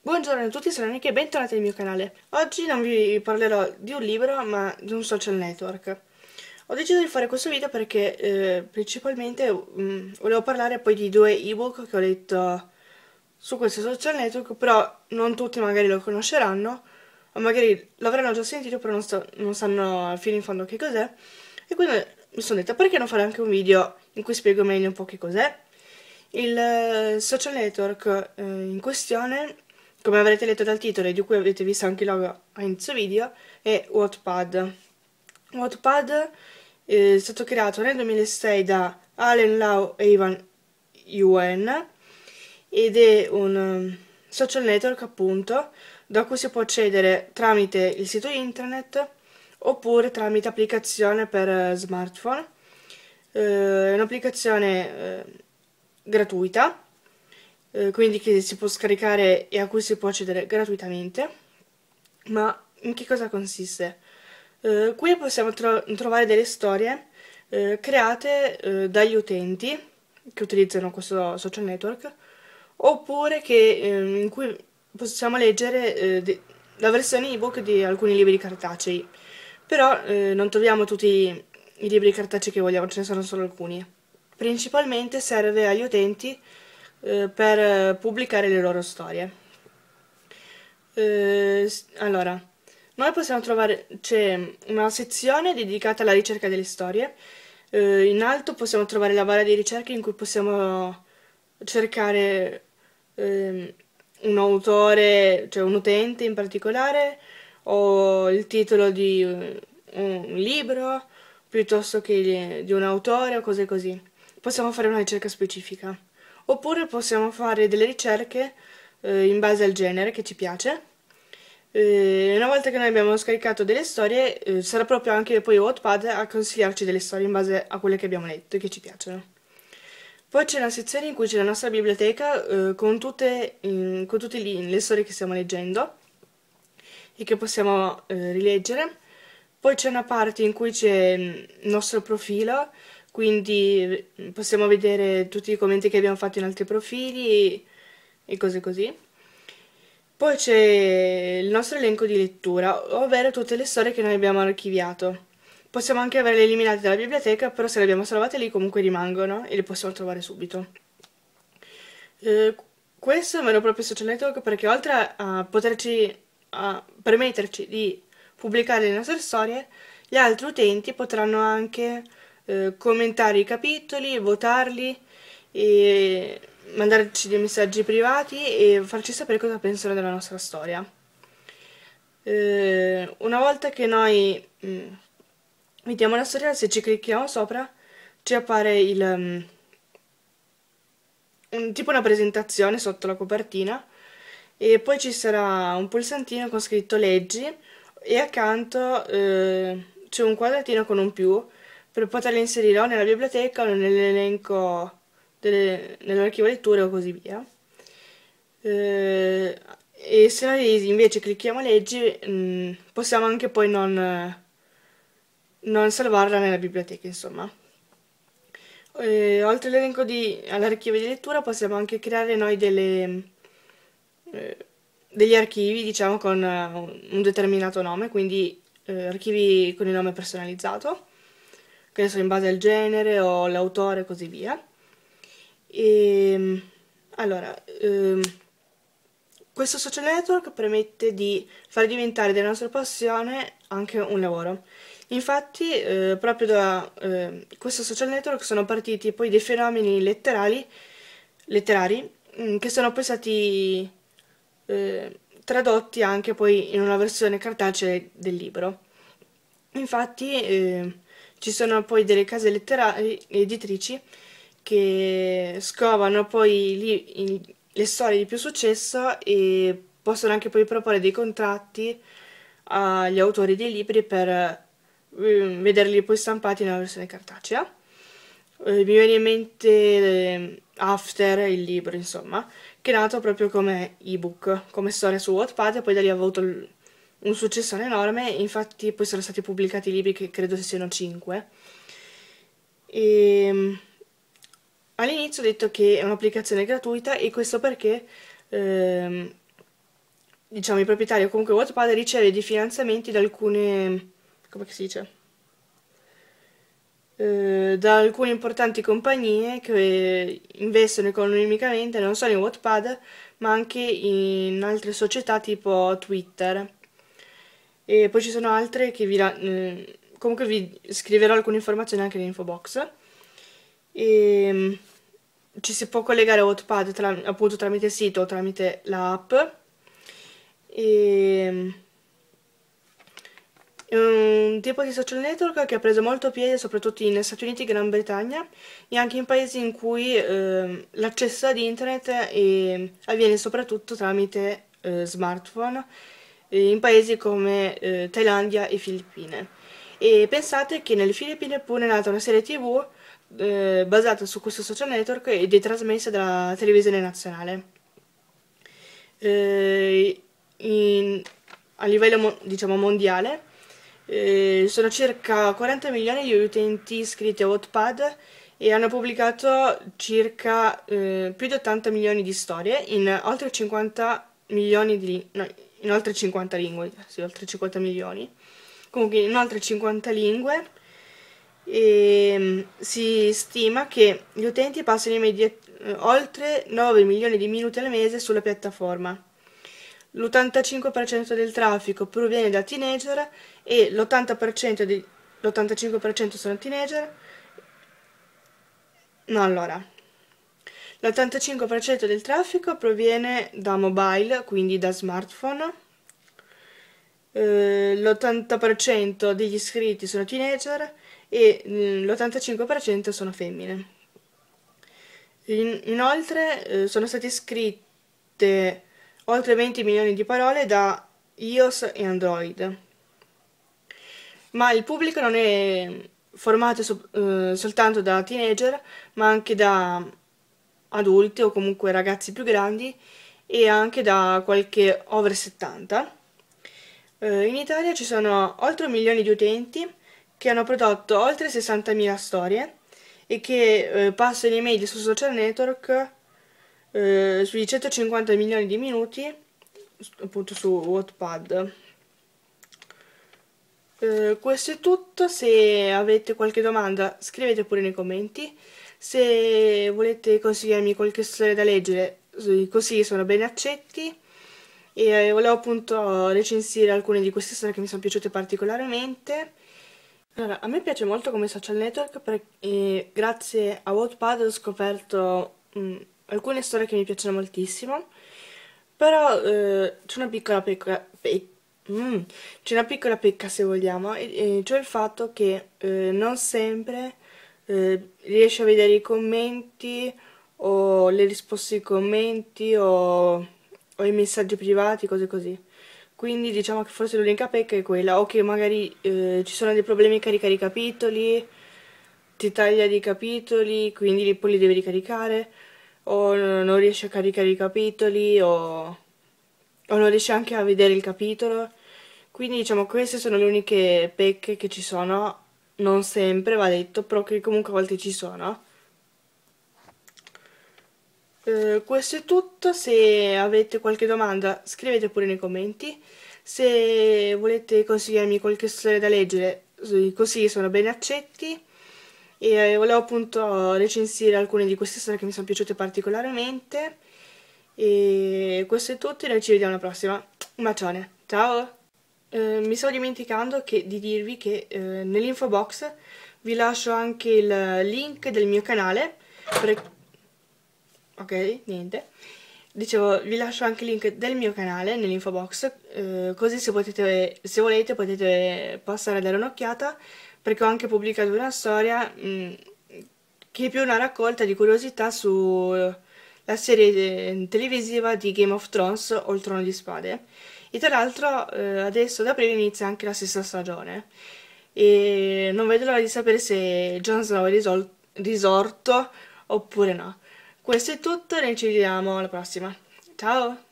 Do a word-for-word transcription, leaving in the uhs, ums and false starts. Buongiorno a tutti, sono Annika e bentornati nel mio canale. Oggi non vi parlerò di un libro ma di un social network. Ho deciso di fare questo video perché eh, principalmente mh, volevo parlare poi di due ebook che ho letto su questo social network, però non tutti magari lo conosceranno o magari l'avranno già sentito però non, so, non sanno fino in fondo che cos'è, e quindi mi sono detta perché non fare anche un video in cui spiego meglio un po' che cos'è. Il social network eh, in questione, come avrete letto dal titolo e di cui avete visto anche il logo a inizio video, è Wattpad. Wattpad è stato creato nel duemilasei da Allen Lau e Ivan Yuen ed è un social network appunto da cui si può accedere tramite il sito internet oppure tramite applicazione per smartphone. È un'applicazione gratuita, quindi che si può scaricare e a cui si può accedere gratuitamente. Ma in che cosa consiste? Eh, qui possiamo tro trovare delle storie eh, create eh, dagli utenti che utilizzano questo social network, oppure che, eh, in cui possiamo leggere eh, la versione ebook di alcuni libri cartacei. Però eh, non troviamo tutti i libri cartacei che vogliamo, ce ne sono solo alcuni. Principalmente serve agli utenti per pubblicare le loro storie. Eh, allora, noi possiamo trovare, c'è una sezione dedicata alla ricerca delle storie. Eh, in alto possiamo trovare la barra di ricerca in cui possiamo cercare eh, un autore, cioè un utente in particolare, o il titolo di un libro piuttosto che di un autore o cose così. Possiamo fare una ricerca specifica. Oppure possiamo fare delle ricerche eh, in base al genere che ci piace. Eh, una volta che noi abbiamo scaricato delle storie, eh, sarà proprio anche poi Wattpad a consigliarci delle storie in base a quelle che abbiamo letto e che ci piacciono. Poi c'è una sezione in cui c'è la nostra biblioteca eh, con tutte, in, con tutte le storie che stiamo leggendo e che possiamo eh, rileggere. Poi c'è una parte in cui c'è il nostro profilo, quindi possiamo vedere tutti i commenti che abbiamo fatto in altri profili e cose così. Poi c'è il nostro elenco di lettura, ovvero tutte le storie che noi abbiamo archiviato. Possiamo anche averle eliminate dalla biblioteca, però se le abbiamo salvate lì comunque rimangono e le possiamo trovare subito. Eh, questo è un vero e proprio social network perché oltre a poterci a permetterci di pubblicare le nostre storie, gli altri utenti potranno anche commentare i capitoli, votarli, e mandarci dei messaggi privati e farci sapere cosa pensano della nostra storia. Eh, una volta che noi mh, vediamo la storia, se ci clicchiamo sopra ci appare il, um, un, tipo una presentazione sotto la copertina, e poi ci sarà un pulsantino con scritto leggi e accanto eh, c'è un quadratino con un più per poterle inserire o nella biblioteca o nell'elenco nell'archivio letture o così via. Eh, e se noi invece clicchiamo leggi, mh, possiamo anche poi non, non salvarla nella biblioteca, insomma. Eh, oltre all'elenco all'archivio di lettura possiamo anche creare noi delle, eh, degli archivi, diciamo, con uh, un determinato nome, quindi eh, archivi con il nome personalizzato, che sono in base al genere o l'autore e così via. E, allora, ehm, questo social network permette di far diventare della nostra passione anche un lavoro. Infatti eh, proprio da eh, questo social network sono partiti poi dei fenomeni letterali, letterari mh, che sono poi stati eh, tradotti anche poi in una versione cartacea del libro. Infatti eh, ci sono poi delle case letterarie editrici che scovano poi li, i, le storie di più successo e possono anche poi proporre dei contratti agli autori dei libri per um, vederli poi stampati nella versione cartacea. Eh, mi viene in mente eh, After, il libro, insomma, che è nato proprio come ebook, come storia su Wattpad, e poi da lì ha avuto il un successo enorme. Infatti poi sono stati pubblicati libri che credo siano cinque. All'inizio ho detto che è un'applicazione gratuita, e questo perché ehm, diciamo, il proprietario, comunque Wattpad, riceve dei finanziamenti da alcune, come si dice? Eh, da alcune importanti compagnie che investono economicamente non solo in Wattpad ma anche in altre società tipo Twitter, e poi ci sono altre che vi eh, comunque vi scriverò alcune informazioni anche nell'info box. E ci si può collegare a Wattpad tra, appunto tramite il sito o tramite l'app. E è un tipo di social network che ha preso molto piede soprattutto negli Stati Uniti, Gran Bretagna e anche in paesi in cui eh, l'accesso ad internet eh, avviene soprattutto tramite eh, smartphone, eh, in paesi come eh, Thailandia e Filippine. E pensate che nelle Filippine pure è nata una serie tv eh, basata su questo social network ed è trasmessa dalla televisione nazionale. Eh, in, a livello diciamo mondiale eh, sono circa quaranta milioni di utenti iscritti a Wattpad e hanno pubblicato circa eh, più di ottanta milioni di storie in oltre cinquanta milioni di no, in oltre cinquanta lingue, sì, oltre cinquanta milioni. Comunque in altre cinquanta lingue, e si stima che gli utenti passino in media oltre nove milioni di minuti al mese sulla piattaforma. L'ottantacinque per cento del traffico proviene da teenager e l'ottantacinque per cento sono teenager. No, allora, l'ottantacinque per cento del traffico proviene da mobile, quindi da smartphone. L'ottanta per cento degli iscritti sono teenager e l'ottantacinque per cento sono femmine. Inoltre sono state iscritte oltre venti milioni di parole da iOS e Android, ma il pubblico non è formato soltanto da teenager ma anche da adulti o comunque ragazzi più grandi e anche da qualche over settanta. In Italia ci sono oltre un milione di utenti che hanno prodotto oltre sessantamila storie e che eh, passano in media su social network eh, sui centocinquanta milioni di minuti, appunto su Wattpad. Eh, questo è tutto. Se avete qualche domanda scrivete pure nei commenti. Se volete consigliarmi qualche storia da leggere, i consigli sono ben accetti. E volevo appunto recensire alcune di queste storie che mi sono piaciute particolarmente. Allora, a me piace molto come social network perché grazie a Wattpad ho scoperto mh, alcune storie che mi piacciono moltissimo, però eh, c'è una piccola pecca, pe, mm, c'è una piccola pecca se vogliamo, e, e cioè il fatto che eh, non sempre eh, riesci a vedere i commenti o le risposte ai commenti o... o i messaggi privati, cose così. Quindi diciamo che forse l'unica pecca è quella, o che magari eh, ci sono dei problemi, caricare i capitoli, ti taglia dei capitoli, quindi poi li devi ricaricare, o non riesci a caricare i capitoli, o, o non riesci anche a vedere il capitolo. Quindi diciamo queste sono le uniche pecche che ci sono, non sempre va detto, però che comunque a volte ci sono. Uh, questo è tutto. Se avete qualche domanda scrivete pure nei commenti. Se volete consigliarmi qualche storia da leggere, i consigli sono ben accetti. E volevo appunto recensire alcune di queste storie che mi sono piaciute particolarmente. E questo è tutto e noi ci vediamo alla prossima. Un bacione, ciao! Uh, mi stavo dimenticando che, di dirvi che uh, nell'info box vi lascio anche il link del mio canale. Per Ok, niente. Dicevo, vi lascio anche il link del mio canale nell'info box, eh, così se, potete, se volete potete passare a dare un'occhiata, perché ho anche pubblicato una storia mh, che è più una raccolta di curiosità sulla serie televisiva di Game of Thrones o il Trono di Spade. E tra l'altro eh, adesso ad aprile inizia anche la sesta stagione e non vedo l'ora di sapere se Jon Snow è risorto oppure no. Questo è tutto, noi ci vediamo alla prossima. Ciao!